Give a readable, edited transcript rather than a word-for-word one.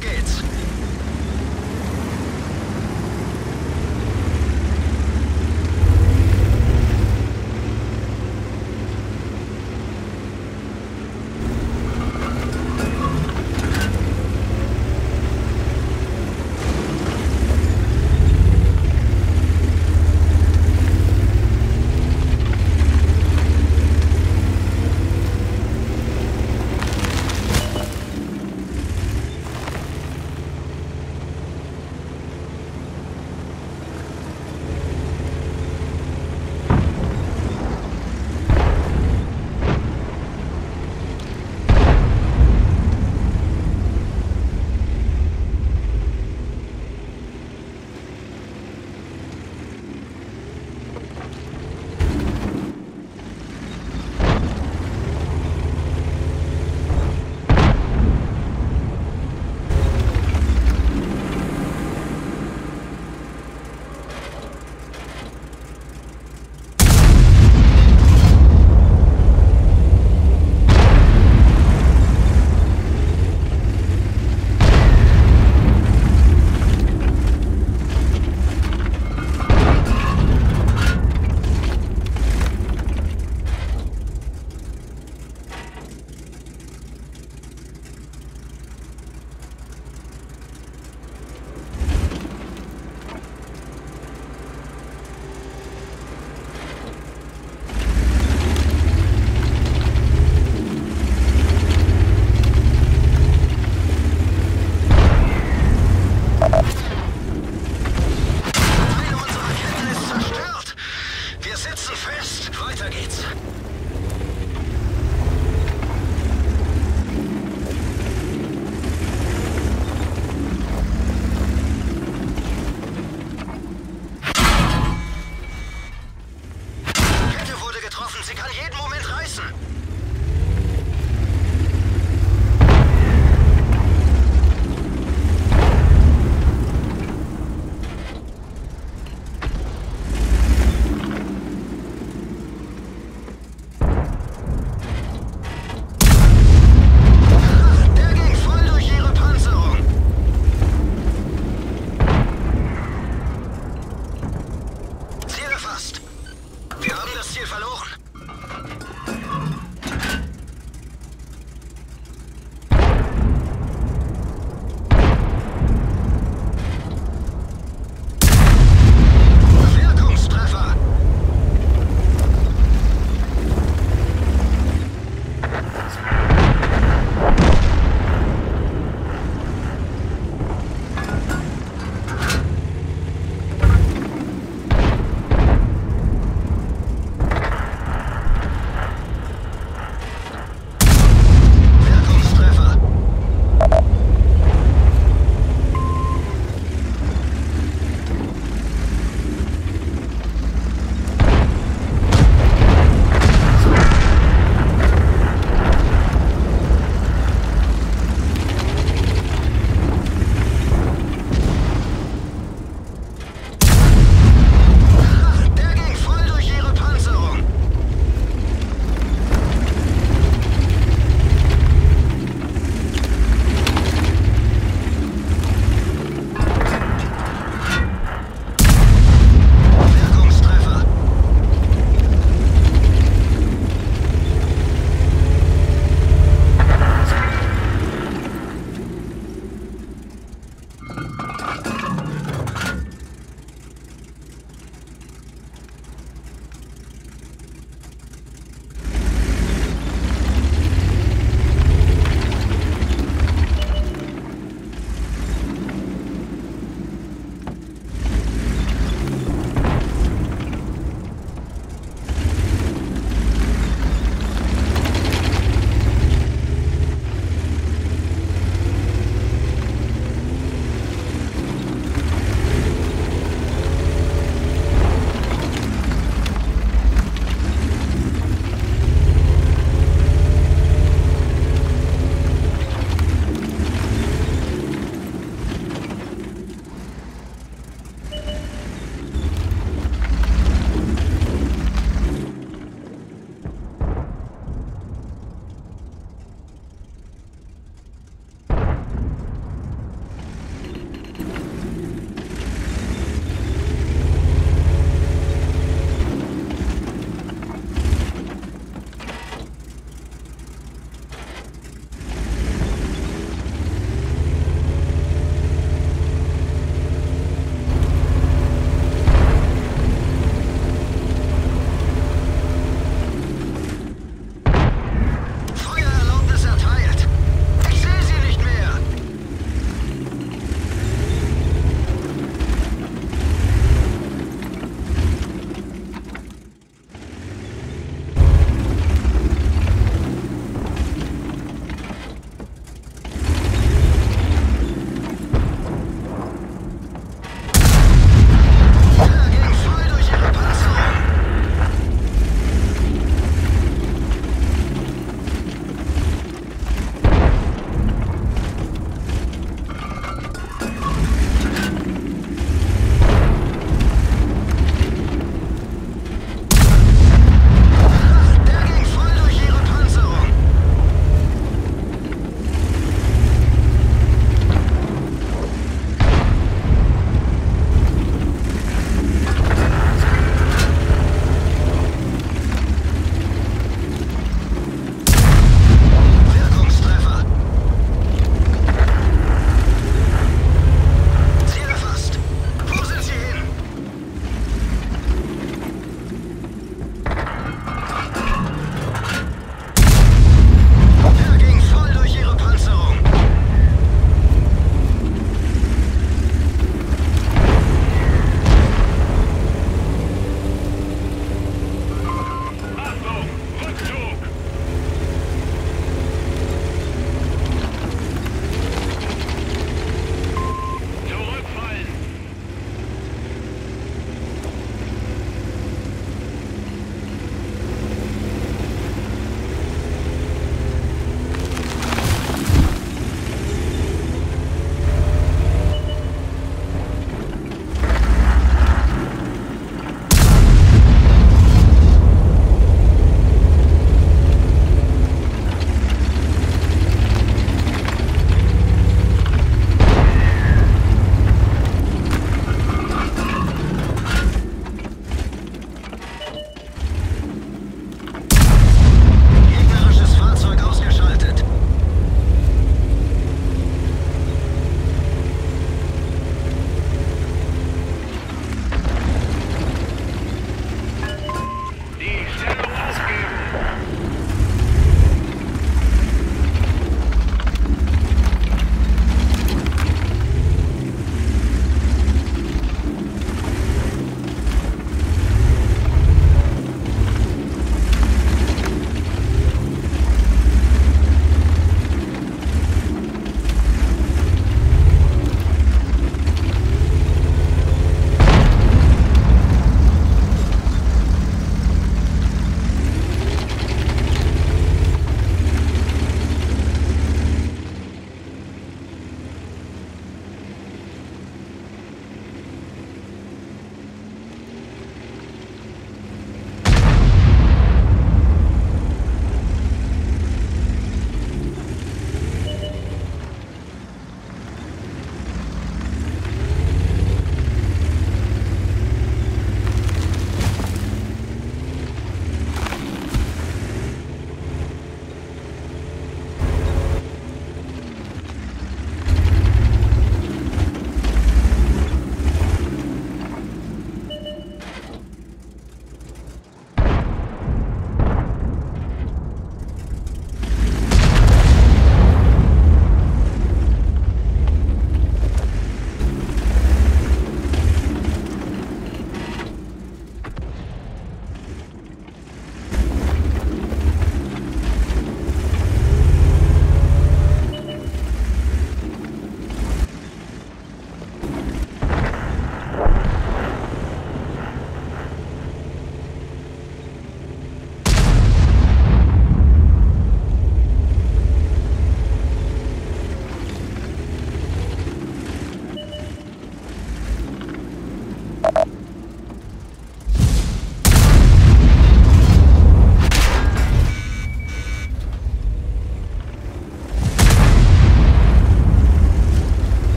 geht's.